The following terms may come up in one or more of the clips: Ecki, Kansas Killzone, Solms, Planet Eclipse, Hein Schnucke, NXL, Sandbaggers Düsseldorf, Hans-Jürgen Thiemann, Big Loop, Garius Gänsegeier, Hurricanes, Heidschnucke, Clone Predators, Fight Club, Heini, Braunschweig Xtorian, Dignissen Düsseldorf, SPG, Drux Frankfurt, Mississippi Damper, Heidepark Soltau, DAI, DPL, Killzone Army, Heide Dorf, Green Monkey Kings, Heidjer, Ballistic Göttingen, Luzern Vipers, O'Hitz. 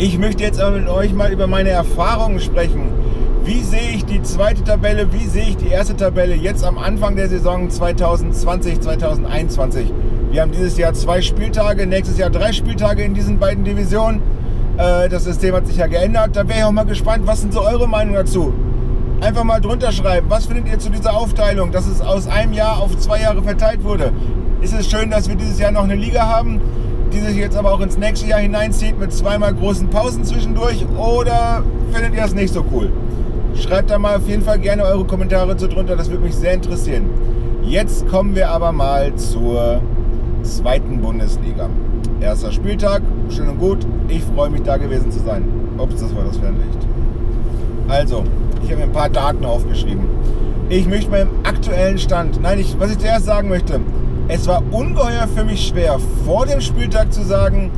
Ich möchte jetzt aber mit euch mal über meine Erfahrungen sprechen. Wie sehe ich die zweite Tabelle, wie sehe ich die erste Tabelle jetzt am Anfang der Saison 2020, 2021? Wir haben dieses Jahr 2 Spieltage, nächstes Jahr 3 Spieltage in diesen beiden Divisionen. Das System hat sich ja geändert. Da wäre ich auch mal gespannt, was sind so eure Meinung dazu? Einfach mal drunter schreiben, was findet ihr zu dieser Aufteilung, dass es aus einem Jahr auf 2 Jahre verteilt wurde? Ist es schön, dass wir dieses Jahr noch eine Liga haben, die sich jetzt aber auch ins nächste Jahr hineinzieht mit zweimal großen Pausen zwischendurch, oder findet ihr das nicht so cool? Schreibt da mal auf jeden Fall gerne eure Kommentare zu drunter, das würde mich sehr interessieren. Jetzt kommen wir aber mal zur zweiten Bundesliga. Erster Spieltag, schön und gut, ich freue mich da gewesen zu sein. Ups, das war das Fernlicht. Also, ich habe mir ein paar Daten aufgeschrieben. Ich möchte mal im aktuellen Stand, was ich zuerst sagen möchte, es war ungeheuer für mich schwer, vor dem Spieltag zu sagen,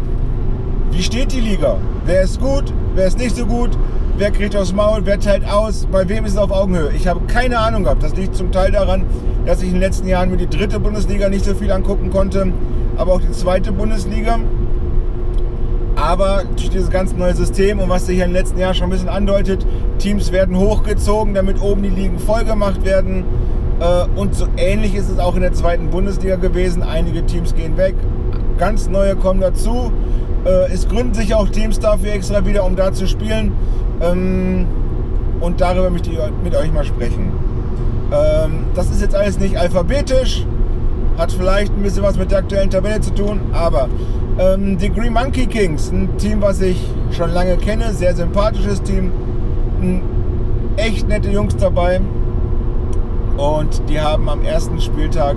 wie steht die Liga? Wer ist gut, wer ist nicht so gut, wer kriegt aufs Maul, wer teilt aus, bei wem ist es auf Augenhöhe? Ich habe keine Ahnung gehabt. Das liegt zum Teil daran, dass ich in den letzten Jahren mir die dritte Bundesliga nicht so viel angucken konnte, aber auch die zweite Bundesliga. Aber durch dieses ganz neue System und was sich ja im letzten Jahr schon ein bisschen andeutet, Teams werden hochgezogen, damit oben die Ligen vollgemacht werden. Und so ähnlich ist es auch in der zweiten Bundesliga gewesen. Einige Teams gehen weg, ganz neue kommen dazu. Es gründen sich auch Teams dafür extra wieder, um da zu spielen. Und darüber möchte ich mit euch mal sprechen. Das ist jetzt alles nicht alphabetisch, hat vielleicht ein bisschen was mit der aktuellen Tabelle zu tun, aber die Green Monkey Kings, ein Team, was ich schon lange kenne, sehr sympathisches Team, echt nette Jungs dabei. Und die haben am ersten Spieltag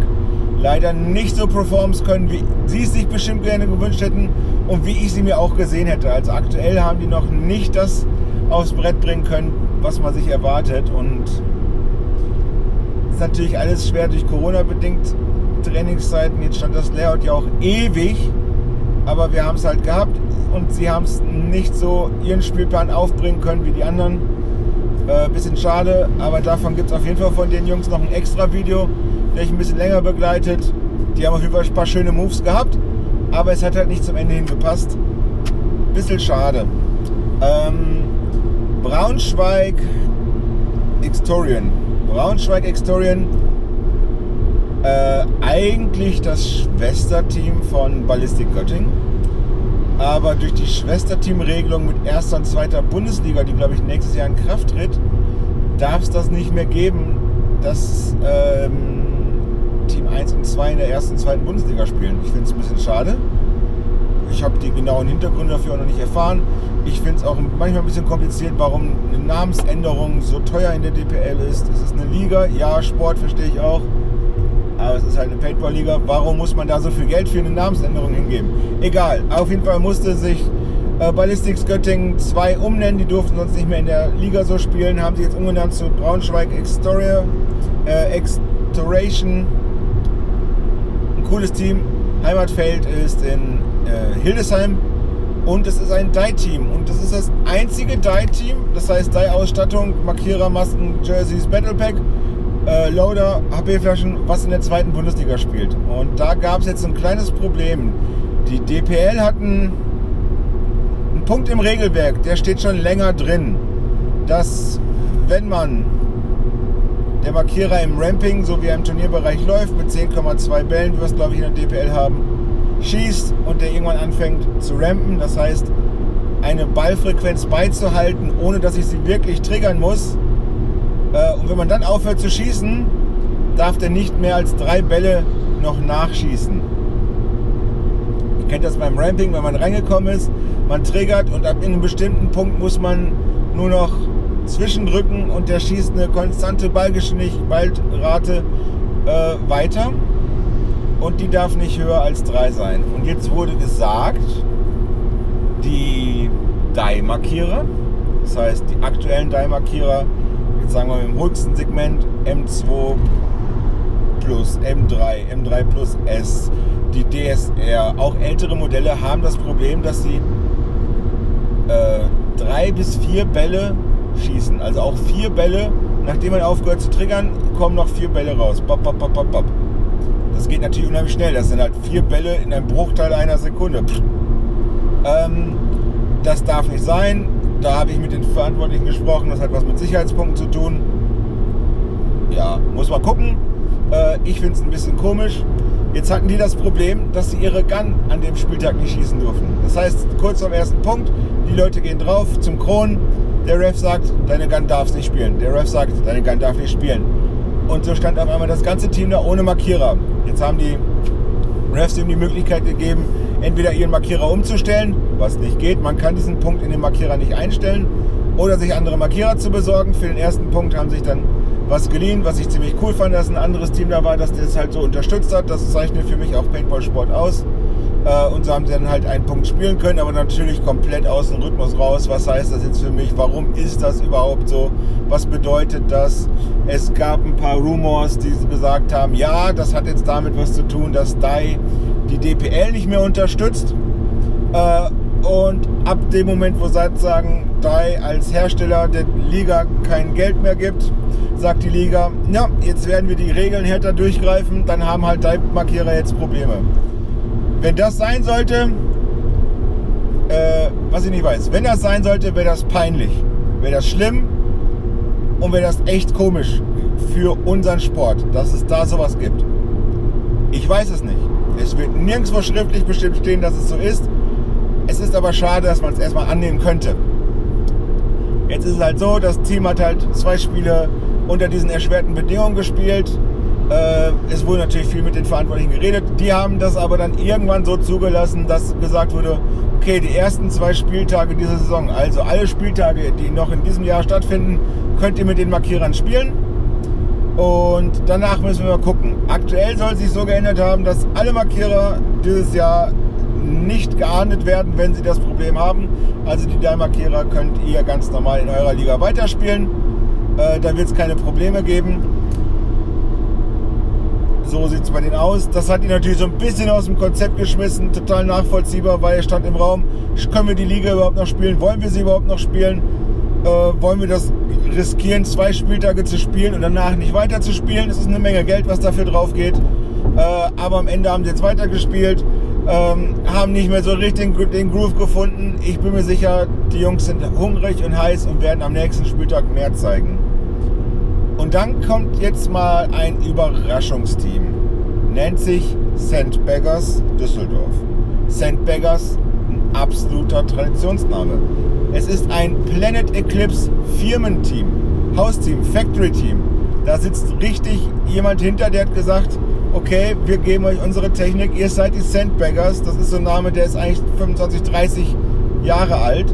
leider nicht so performen können, wie sie es sich bestimmt gerne gewünscht hätten und wie ich sie mir auch gesehen hätte. Also aktuell haben die noch nicht das aufs Brett bringen können, was man sich erwartet. Und ist natürlich alles schwer durch Corona bedingt. Trainingszeiten, jetzt stand das Layout ja auch ewig, aber wir haben es halt gehabt und sie haben es nicht so ihren Spielplan aufbringen können wie die anderen. Bisschen schade, aber davon gibt es auf jeden Fall von den Jungs noch ein extra Video, der ich ein bisschen länger begleitet. Die haben auf jeden Fall ein paar schöne Moves gehabt, aber es hat halt nicht zum Ende hin gepasst. Bisschen schade. Braunschweig Xtorian. Braunschweig Xtorian, eigentlich das Schwesterteam von Ballistic Göttingen. Aber durch die Schwesterteamregelung mit erster und zweiter Bundesliga, die glaube ich nächstes Jahr in Kraft tritt, darf es das nicht mehr geben, dass Team 1 und 2 in der ersten und zweiten Bundesliga spielen. Ich finde es ein bisschen schade. Ich habe die genauen Hintergründe dafür noch nicht erfahren. Ich finde es auch manchmal ein bisschen kompliziert, warum eine Namensänderung so teuer in der DPL ist. Es ist eine Liga, ja, Sport verstehe ich auch. Aber es ist halt eine Paintball-Liga. Warum muss man da so viel Geld für eine Namensänderung hingeben? Egal. Auf jeden Fall musste sich Ballistics Göttingen 2 umnennen. Die durften sonst nicht mehr in der Liga so spielen. Haben sie jetzt umgenannt zu Braunschweig Xtorian. Ein cooles Team. Heimatfeld ist in Hildesheim. Und es ist ein Die-Team. Und das ist das einzige Die-Team. Das heißt Die-Ausstattung, Markierer, Masken, Jerseys, Battlepack. Loader, HP-Flaschen, was in der zweiten Bundesliga spielt. Und da gab es jetzt ein kleines Problem. Die DPL hatten einen Punkt im Regelwerk, der steht schon länger drin, dass wenn man der Markierer im Ramping, so wie er im Turnierbereich läuft, mit 10,2 Bällen, wie wir es glaube ich in der DPL haben, schießt und der irgendwann anfängt zu rampen, das heißt eine Ballfrequenz beizuhalten, ohne dass ich sie wirklich triggern muss. Und wenn man dann aufhört zu schießen, darf der nicht mehr als 3 Bälle noch nachschießen. Ihr kennt das beim Ramping, wenn man reingekommen ist, man triggert und ab einem bestimmten Punkt muss man nur noch zwischendrücken und der schießt eine konstante Ballrate weiter und die darf nicht höher als 3 sein. Und jetzt wurde gesagt, die Die-Markierer, das heißt die aktuellen Die-Markierer, jetzt sagen wir im höchsten Segment M2 Plus, M3, M3 Plus S, die DSR, auch ältere Modelle haben das Problem, dass sie 3 bis 4 Bälle schießen. Also auch 4 Bälle, nachdem man aufgehört zu triggern, kommen noch 4 Bälle raus. Bop, bop, bop, bop, bop. Das geht natürlich unheimlich schnell. Das sind halt 4 Bälle in einem Bruchteil einer Sekunde. das darf nicht sein. Da habe ich mit den Verantwortlichen gesprochen, das hat was mit Sicherheitspunkten zu tun. Ja, muss man gucken. Ich finde es ein bisschen komisch. Jetzt hatten die das Problem, dass sie ihre Gun an dem Spieltag nicht schießen durften. Das heißt, kurz am ersten Punkt, die Leute gehen drauf zum Kronen, der Ref sagt, deine Gun darfst nicht spielen. Der Ref sagt, deine Gun darf nicht spielen. Und so stand auf einmal das ganze Team da ohne Markierer. Jetzt haben die Refs ihm die Möglichkeit gegeben, entweder ihren Markierer umzustellen, was nicht geht, man kann diesen Punkt in den Markierer nicht einstellen, oder sich andere Markierer zu besorgen. Für den ersten Punkt haben sich dann was geliehen, was ich ziemlich cool fand, dass ein anderes Team da war, das das halt so unterstützt hat. Das zeichnet für mich auch Paintball-Sport aus. Und so haben sie dann halt einen Punkt spielen können, aber natürlich komplett aus dem Rhythmus raus. Was heißt das jetzt für mich? Warum ist das überhaupt so? Was bedeutet das? Es gab ein paar Rumors, die gesagt haben, ja, das hat jetzt damit was zu tun, dass die DPL nicht mehr unterstützt. Und ab dem Moment, wo seit sagen, DAI als Hersteller der Liga kein Geld mehr gibt, sagt die Liga, ja, jetzt werden wir die Regeln härter durchgreifen, dann haben halt DAI-Markierer jetzt Probleme. Wenn das sein sollte, was ich nicht weiß, wenn das sein sollte, wäre das peinlich, wäre das schlimm und wäre das echt komisch für unseren Sport, dass es da sowas gibt. Ich weiß es nicht. Es wird nirgendwo schriftlich bestimmt stehen, dass es so ist. Es ist aber schade, dass man es erstmal annehmen könnte. Jetzt ist es halt so, das Team hat halt 2 Spiele unter diesen erschwerten Bedingungen gespielt. Es wurde natürlich viel mit den Verantwortlichen geredet. Die haben das aber dann irgendwann so zugelassen, dass gesagt wurde, okay, die ersten 2 Spieltage dieser Saison, also alle Spieltage, die noch in diesem Jahr stattfinden, könnt ihr mit den Markierern spielen. Und danach müssen wir mal gucken. Aktuell soll es sich so geändert haben, dass alle Markierer dieses Jahr nicht geahndet werden, wenn sie das Problem haben. Also die DAI-Markierer könnt ihr ganz normal in eurer Liga weiterspielen. Da wird es keine Probleme geben. So sieht es bei denen aus. Das hat ihn natürlich so ein bisschen aus dem Konzept geschmissen. Total nachvollziehbar, weil er stand im Raum. Können wir die Liga überhaupt noch spielen? Wollen wir sie überhaupt noch spielen? Wollen wir das riskieren, 2 Spieltage zu spielen und danach nicht weiter zu spielen? Es ist eine Menge Geld, was dafür drauf geht. Aber am Ende haben sie jetzt weitergespielt. Haben nicht mehr so richtig den Groove gefunden. Ich bin mir sicher, die Jungs sind hungrig und heiß und werden am nächsten Spieltag mehr zeigen. Und dann kommt jetzt mal ein Überraschungsteam. Nennt sich Sandbaggers Düsseldorf. Sandbaggers, ein absoluter Traditionsname. Es ist ein Planet Eclipse Firmenteam, Hausteam, Factory-Team. Da sitzt richtig jemand hinter, der hat gesagt, okay, wir geben euch unsere Technik, ihr seid die Sandbaggers. Das ist so ein Name, der ist eigentlich 25, 30 Jahre alt.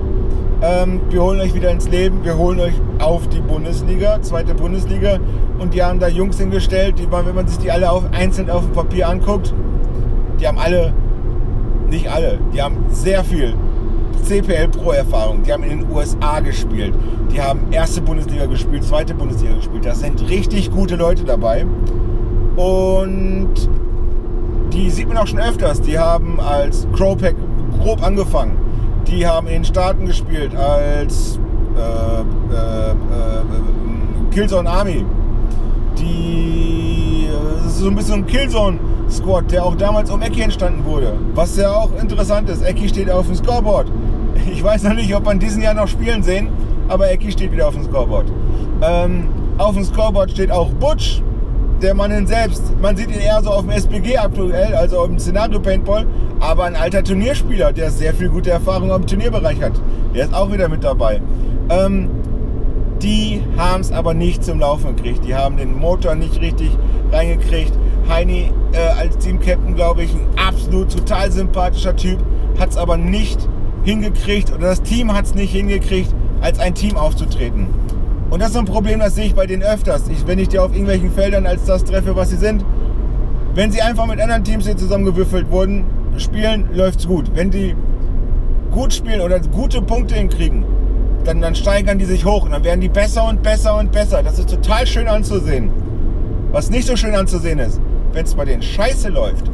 Wir holen euch wieder ins Leben, wir holen euch auf die Bundesliga, zweite Bundesliga. Und die haben da Jungs hingestellt, die waren, wenn man sich die alle einzeln auf dem Papier anguckt, die haben alle, nicht alle, die haben sehr viel CPL-Pro-Erfahrung. Die haben in den USA gespielt, die haben erste Bundesliga gespielt, zweite Bundesliga gespielt. Da sind richtig gute Leute dabei. Und die sieht man auch schon öfters. Die haben als Crowpack grob angefangen. Die haben in den Staaten gespielt als Killzone Army. Das ist so ein bisschen ein Killzone-Squad, der auch damals um Ecki entstanden wurde. Was ja auch interessant ist. Ecki steht auf dem Scoreboard. Ich weiß noch nicht, ob man diesen Jahr noch spielen sehen, aber Ecki steht wieder auf dem Scoreboard. Auf dem Scoreboard steht auch Butch. Der Mann hin selbst. Man sieht ihn eher so auf dem SPG aktuell, also im Szenario Paintball, aber ein alter Turnierspieler, der sehr viel gute Erfahrung im Turnierbereich hat. Der ist auch wieder mit dabei. Die haben es aber nicht zum Laufen gekriegt. Die haben den Motor nicht richtig reingekriegt. Heini als Team-Captain, glaube ich, ein absolut total sympathischer Typ, hat es aber nicht hingekriegt, oder das Team hat es nicht hingekriegt, als ein Team aufzutreten. Und das ist ein Problem, das sehe ich bei denen öfters. Wenn ich die auf irgendwelchen Feldern als das treffe, was sie sind, wenn sie einfach mit anderen Teams, die zusammengewürfelt wurden, spielen, läuft's gut. Wenn die gut spielen oder gute Punkte hinkriegen, dann steigern die sich hoch und dann werden die besser und besser und besser. Das ist total schön anzusehen. Was nicht so schön anzusehen ist, wenn es bei denen scheiße läuft,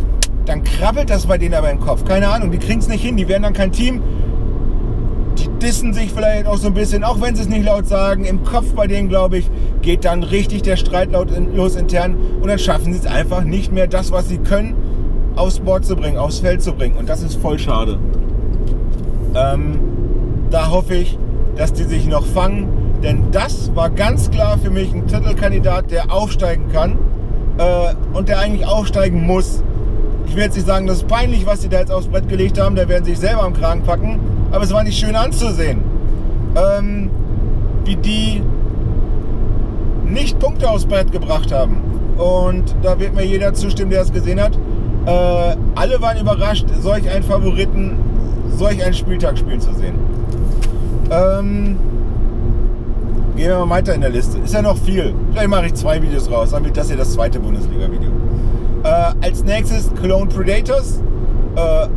dann krabbelt das bei denen aber im Kopf. Keine Ahnung, die kriegen's nicht hin, die werden dann kein Team. Die dissen sich vielleicht auch so ein bisschen, auch wenn sie es nicht laut sagen. Im Kopf bei denen, glaube ich, geht dann richtig der Streit los intern. Und dann schaffen sie es einfach nicht mehr, das, was sie können, aufs Board zu bringen, aufs Feld zu bringen. Und das ist voll schade. Da hoffe ich, dass die sich noch fangen, denn das war ganz klar für mich ein Titelkandidat, der aufsteigen kann und der eigentlich aufsteigen muss. Ich will jetzt nicht sagen, das ist peinlich, was sie da jetzt aufs Brett gelegt haben, da werden sie sich selber am Kragen packen, aber es war nicht schön anzusehen, wie die nicht Punkte aufs Brett gebracht haben. Und da wird mir jeder zustimmen, der es gesehen hat. Alle waren überrascht, solch einen Favoriten, solch einen Spieltag spielen zu sehen. Gehen wir mal weiter in der Liste. Ist ja noch viel. Vielleicht mache ich 2 Videos raus, damit das hier das 2. Bundesliga-Video. Als nächstes Clone Predators.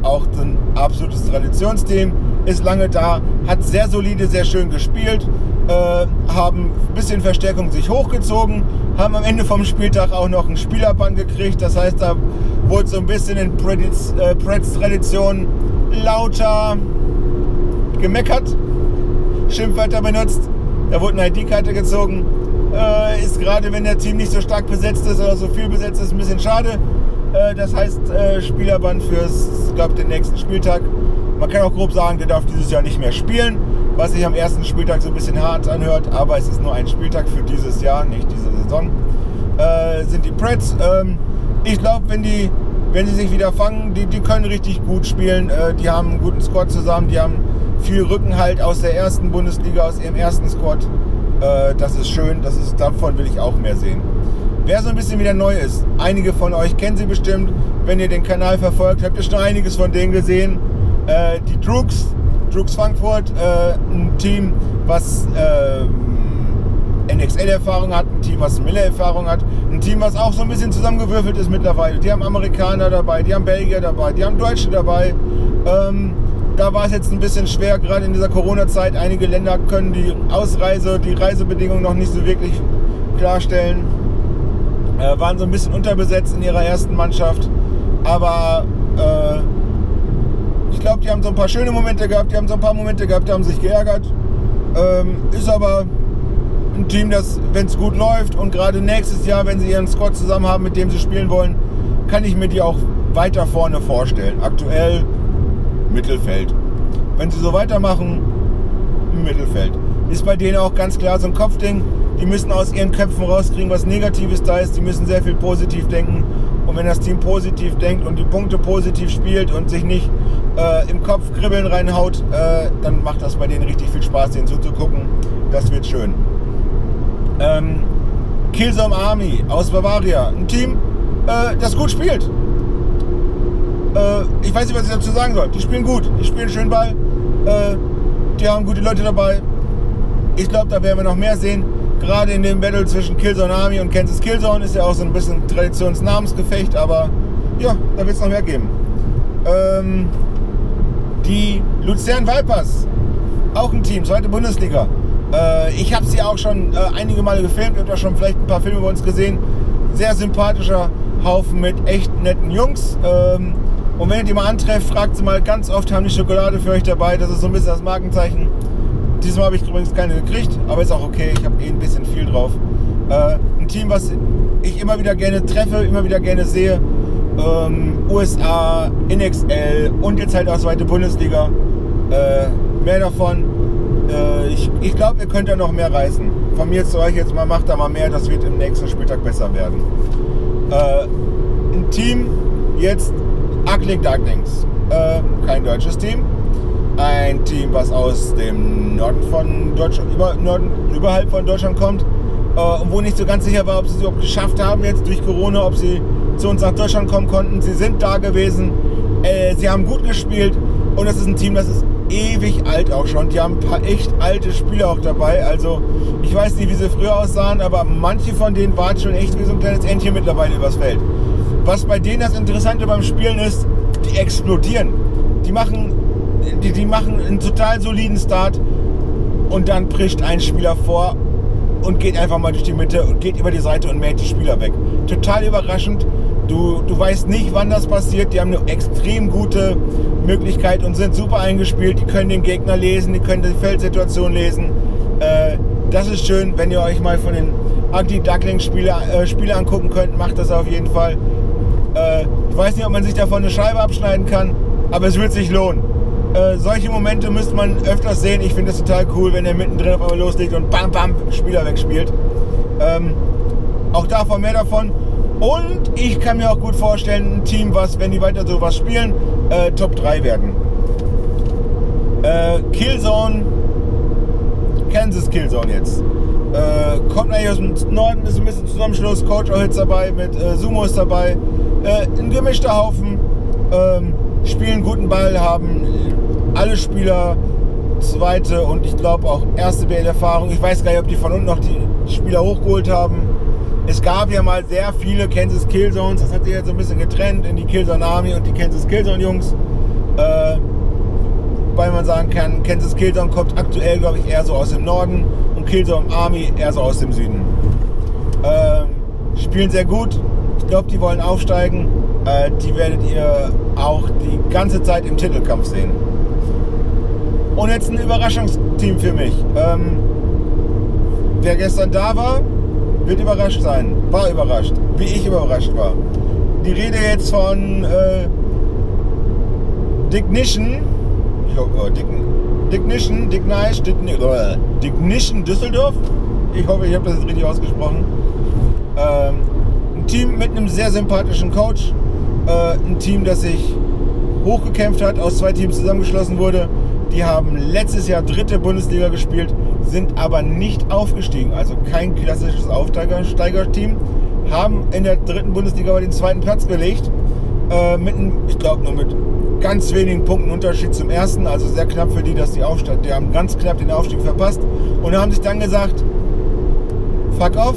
Auch ein absolutes Traditionsteam. Ist lange da, hat sehr solide, sehr schön gespielt. Haben ein bisschen Verstärkung sich hochgezogen, haben am Ende vom Spieltag auch noch einen Spielerbann gekriegt. Das heißt, da wurde so ein bisschen in Preds-Tradition lauter gemeckert, Schimpfwörter benutzt, da wurde eine ID-Karte gezogen. Ist gerade, wenn der Team nicht so stark besetzt ist oder so viel besetzt ist, ein bisschen schade. Das heißt, Spielerbann fürs, glaube ich, den nächsten Spieltag. Man kann auch grob sagen, der darf dieses Jahr nicht mehr spielen, was sich am ersten Spieltag so ein bisschen hart anhört, aber es ist nur ein Spieltag für dieses Jahr, nicht diese Saison, sind die Preds. Ich glaube, wenn sie sich wieder fangen, die können richtig gut spielen, die haben einen guten Squad zusammen, die haben viel Rückenhalt aus der ersten Bundesliga, aus ihrem ersten Squad, das ist schön, davon will ich auch mehr sehen. Wer so ein bisschen wieder neu ist, einige von euch kennen sie bestimmt, wenn ihr den Kanal verfolgt, habt ihr schon einiges von denen gesehen. Die Drux Frankfurt, ein Team, was NXL-Erfahrung hat, ein Team, was Miller-Erfahrung hat, ein Team, was auch so ein bisschen zusammengewürfelt ist mittlerweile. Die haben Amerikaner dabei, die haben Belgier dabei, die haben Deutsche dabei. Da war es jetzt ein bisschen schwer, gerade in dieser Corona-Zeit. Einige Länder können die Ausreise, die Reisebedingungen noch nicht so wirklich klarstellen. Waren so ein bisschen unterbesetzt in ihrer ersten Mannschaft, aber ich glaube, die haben so ein paar schöne Momente gehabt, die haben so ein paar Momente gehabt, die haben sich geärgert. Ist aber ein Team, das, wenn es gut läuft und gerade nächstes Jahr, wenn sie ihren Squad zusammen haben, mit dem sie spielen wollen, kann ich mir die auch weiter vorne vorstellen. Aktuell Mittelfeld. Wenn sie so weitermachen, Mittelfeld. Ist bei denen auch ganz klar so ein Kopfding. Die müssen aus ihren Köpfen rauskriegen, was Negatives da ist. Die müssen sehr viel positiv denken. Und wenn das Team positiv denkt und die Punkte positiv spielt und sich nicht im Kopf Kribbeln reinhaut, dann macht das bei denen richtig viel Spaß, denen zuzugucken. Das wird schön. Killzone Army aus Bavaria. Ein Team, das gut spielt. Ich weiß nicht, was ich dazu sagen soll. Die spielen gut. Die spielen schön Ball. Die haben gute Leute dabei. Ich glaube, da werden wir noch mehr sehen. Gerade in dem Battle zwischen Killzone Army und Kansas Killzone ist ja auch so ein bisschen Traditionsnamensgefecht, aber ja, da wird es noch mehr geben. Die Luzern Vipers, auch ein Team, 2. Bundesliga. Ich habe sie auch schon einige Male gefilmt, ihr habt auch schon vielleicht ein paar Filme bei uns gesehen. Sehr sympathischer Haufen mit echt netten Jungs. Und wenn ihr die mal antrefft, fragt sie mal ganz oft, haben die Schokolade für euch dabei, das ist so ein bisschen das Markenzeichen. Diesmal habe ich übrigens keine gekriegt, aber ist auch okay, ich habe ein bisschen viel drauf. Ein Team, was ich immer wieder gerne treffe, immer wieder gerne sehe. USA, NXL und jetzt halt auch 2. Bundesliga. Mehr davon. Ich glaube, ihr könnt da noch mehr reißen. Von mir zu euch jetzt mal, macht da mal mehr, das wird im nächsten Spieltag besser werden. Ein Team, jetzt Agling Darklings. Kein deutsches Team. Ein Team, was aus dem Norden von Deutschland, überhalb von Deutschland kommt und wo nicht so ganz sicher war, ob sie es überhaupt geschafft haben jetzt durch Corona, ob sie zu uns nach Deutschland kommen konnten. Sie sind da gewesen, sie haben gut gespielt und das ist ein Team, das ist ewig alt auch schon. Die haben ein paar echt alte Spieler auch dabei, also ich weiß nicht, wie sie früher aussahen, aber manche von denen waren schon echt wie so ein kleines Entchen mittlerweile übers Feld. Was bei denen das Interessante beim Spielen ist, die explodieren. Die machen einen total soliden Start und dann bricht ein Spieler vor und geht einfach mal durch die Mitte und geht über die Seite und mäht die Spieler weg. Total überraschend. Du weißt nicht, wann das passiert. Die haben eine extrem gute Möglichkeit und sind super eingespielt. Die können den Gegner lesen, die können die Feldsituation lesen. Das ist schön, wenn ihr euch mal von den Agli-Duckling-Spiele angucken könnt. Macht das auf jeden Fall. Ich weiß nicht, ob man sich davon eine Scheibe abschneiden kann, aber es wird sich lohnen. solche Momente müsste man öfters sehen. Ich finde das total cool, wenn er mittendrin auf einmal loslegt und bam, bam, Spieler wegspielt. Auch davon mehr davon. Und ich kann mir auch gut vorstellen, ein Team, was, wenn die weiter sowas spielen, Top 3 werden. Killzone, Kansas Killzone jetzt. Kommt eigentlich aus dem Norden, ist ein bisschen Zusammenschluss. Coach O'Hitz dabei, mit Sumo ist dabei. Ein gemischter Haufen. Spielen guten Ball, haben alle Spieler zweite und ich glaube auch erste BL-Erfahrung. Ich weiß gar nicht, ob die von unten noch die Spieler hochgeholt haben. Es gab ja mal sehr viele Kansas Killzones, das hat sich jetzt so ein bisschen getrennt in die Killzone Army und die Kansas Killzone Jungs. Wobei man sagen kann, Kansas Killzone kommt aktuell, glaube ich, eher so aus dem Norden und Killzone Army eher so aus dem Süden. Spielen sehr gut, ich glaube, die wollen aufsteigen. Die werdet ihr auch die ganze Zeit im Titelkampf sehen. Und jetzt ein Überraschungsteam für mich. Wer gestern da war, wird überrascht sein. War überrascht, wie ich überrascht war. Die Rede jetzt von Dignissen Düsseldorf. Ich hoffe, ich habe das jetzt richtig ausgesprochen. Ein Team mit einem sehr sympathischen Coach. Ein Team, das sich hochgekämpft hat, aus zwei Teams zusammengeschlossen wurde. Die haben letztes Jahr dritte Bundesliga gespielt, sind aber nicht aufgestiegen, also kein klassisches Aufsteigerteam. Haben in der dritten Bundesliga aber den zweiten Platz belegt, ich glaube nur mit ganz wenigen Punkten Unterschied zum ersten, also sehr knapp für die, dass die aufsteigen. Die haben ganz knapp den Aufstieg verpasst und haben sich dann gesagt, fuck off,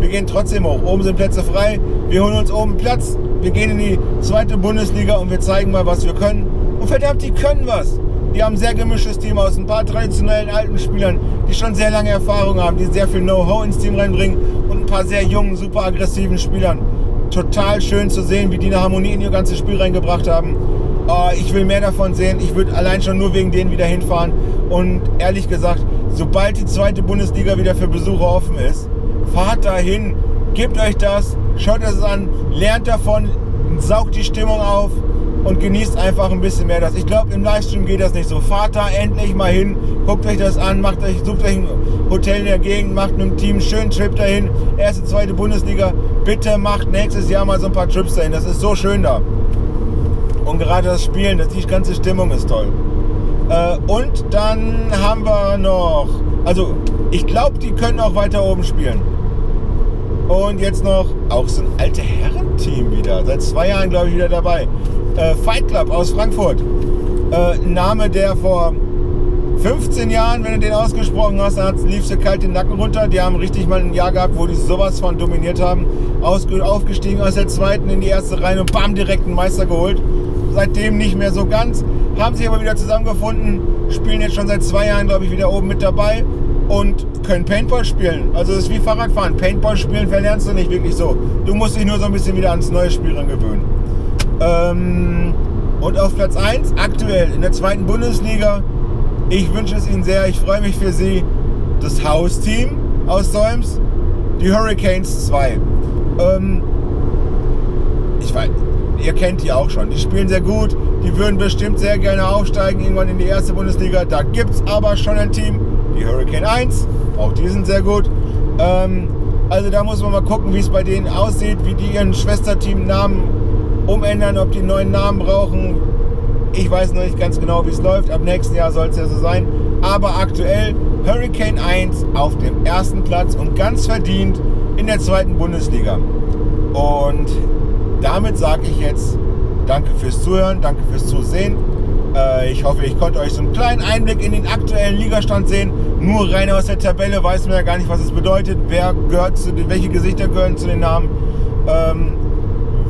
wir gehen trotzdem hoch, oben sind Plätze frei, wir holen uns oben Platz, wir gehen in die zweite Bundesliga und wir zeigen mal, was wir können. Und verdammt, die können was. Die haben ein sehr gemischtes Team aus ein paar traditionellen alten Spielern, die schon sehr lange Erfahrung haben, die sehr viel Know-how ins Team reinbringen und ein paar sehr jungen, super aggressiven Spielern. Total schön zu sehen, wie die eine Harmonie in ihr ganzes Spiel reingebracht haben. Ich will mehr davon sehen. Ich würde allein schon nur wegen denen wieder hinfahren. Und ehrlich gesagt, sobald die zweite Bundesliga wieder für Besucher offen ist, fahrt dahin, gebt euch das, schaut es an, lernt davon, saugt die Stimmung auf und genießt einfach ein bisschen mehr das. Ich glaube, im Livestream geht das nicht so. Fahrt da endlich mal hin, guckt euch das an, sucht euch ein Hotel in der Gegend, macht mit dem Team einen schönen Trip dahin. Erste, zweite Bundesliga. Bitte macht nächstes Jahr mal so ein paar Trips dahin. Das ist so schön da. Und gerade das Spielen, die ganze Stimmung ist toll. Und dann haben wir noch... Also, ich glaube, die können auch weiter oben spielen. Und jetzt noch auch so ein alte Herrenteam wieder. Seit 2 Jahren, glaube ich, wieder dabei. Fight Club aus Frankfurt. Ein Name, der vor 15 Jahren, wenn du den ausgesprochen hast, dann lief dir kalt den Nacken runter. Die haben richtig mal ein Jahr gehabt, wo die sowas von dominiert haben. Aufgestiegen aus der zweiten in die erste Reihe und bam, direkt einen Meister geholt. Seitdem nicht mehr so ganz. Haben sich aber wieder zusammengefunden. Spielen jetzt schon seit 2 Jahren, glaube ich, wieder oben mit dabei. Und können Paintball spielen. Also es ist wie Fahrradfahren. Paintball spielen verlernst du nicht wirklich so. Du musst dich nur so ein bisschen wieder ans neue Spiel gewöhnen. Und auf Platz 1 aktuell in der zweiten Bundesliga. Ich wünsche es ihnen sehr. Ich freue mich für sie. Das Hausteam aus Solms. Die Hurricanes 2. Ich weiß, ihr kennt die auch schon. Die spielen sehr gut. Die würden bestimmt sehr gerne aufsteigen. Irgendwann in die erste Bundesliga. Da gibt es aber schon ein Team. Die Hurricane 1, auch die sind sehr gut. Also da muss man mal gucken, wie es bei denen aussieht, wie die ihren Schwesterteam-Namen umändern, ob die einen neuen Namen brauchen. Ich weiß noch nicht ganz genau, wie es läuft. Ab nächsten Jahr soll es ja so sein. Aber aktuell Hurricane 1 auf dem ersten Platz und ganz verdient in der zweiten Bundesliga. Und damit sage ich jetzt danke fürs Zuhören, danke fürs Zusehen. Ich hoffe, ich konnte euch so einen kleinen Einblick in den aktuellen Ligastand sehen. Nur rein aus der Tabelle weiß man ja gar nicht, was es bedeutet. Welche Gesichter gehören zu den Namen.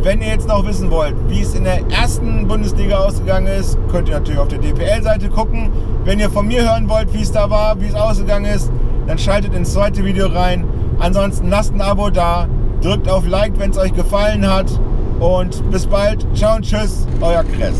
Wenn ihr jetzt noch wissen wollt, wie es in der ersten Bundesliga ausgegangen ist, könnt ihr natürlich auf der DPL-Seite gucken. Wenn ihr von mir hören wollt, wie es da war, wie es ausgegangen ist, dann schaltet ins zweite Video rein. Ansonsten lasst ein Abo da, drückt auf Like, wenn es euch gefallen hat. Und bis bald. Ciao und tschüss, euer Chris.